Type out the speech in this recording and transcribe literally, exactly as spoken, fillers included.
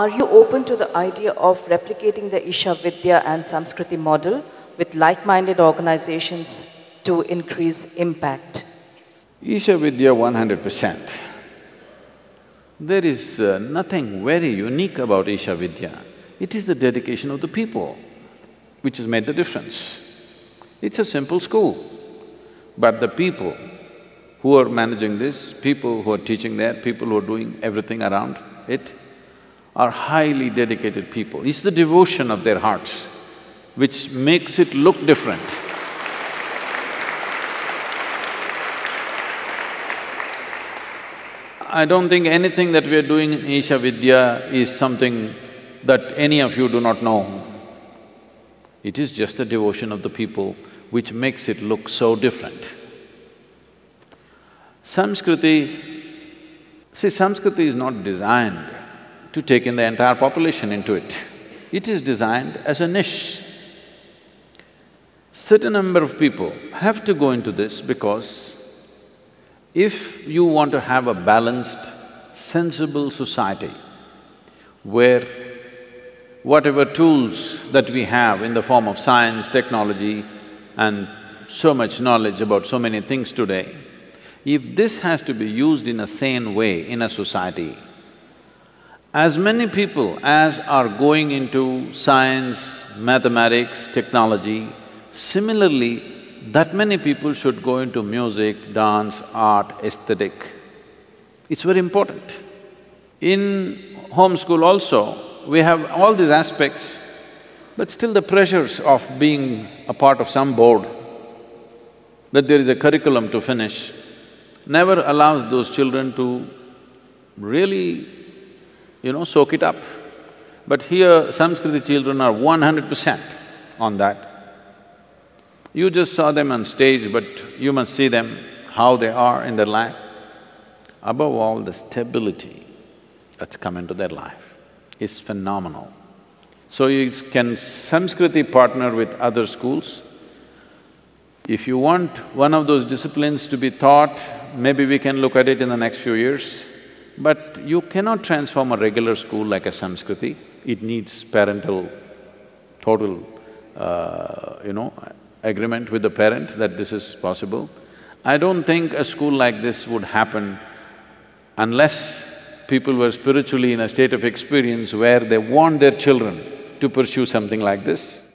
Are you open to the idea of replicating the Isha Vidhya and Samskriti model with like-minded organizations to increase impact? Isha Vidhya one hundred percent. There is uh, nothing very unique about Isha Vidhya. It is the dedication of the people which has made the difference. It's a simple school, but the people who are managing this, people who are teaching there, people who are doing everything around it are highly dedicated people. It's the devotion of their hearts which makes it look different. I don't think anything that we are doing in Isha Vidhya is something that any of you do not know. It is just the devotion of the people which makes it look so different. Samskriti… See, Samskriti is not designed to take in the entire population into it. It is designed as a niche. Certain number of people have to go into this because if you want to have a balanced, sensible society where whatever tools that we have in the form of science, technology and so much knowledge about so many things today, if this has to be used in a sane way in a society, as many people as are going into science, mathematics, technology, similarly, that many people should go into music, dance, art, aesthetic. It's very important. In homeschool also, we have all these aspects, but still the pressures of being a part of some board, that there is a curriculum to finish, never allows those children to really, you know, soak it up. But here, Samskriti children are one hundred percent on that. You just saw them on stage, but you must see them, how they are in their life. Above all, the stability that's come into their life is phenomenal. So you can Samskriti partner with other schools. If you want one of those disciplines to be taught, maybe we can look at it in the next few years. But you cannot transform a regular school like a Samskriti. It needs parental, total, uh, you know, agreement with the parent that this is possible. I don't think a school like this would happen unless people were spiritually in a state of experience where they want their children to pursue something like this.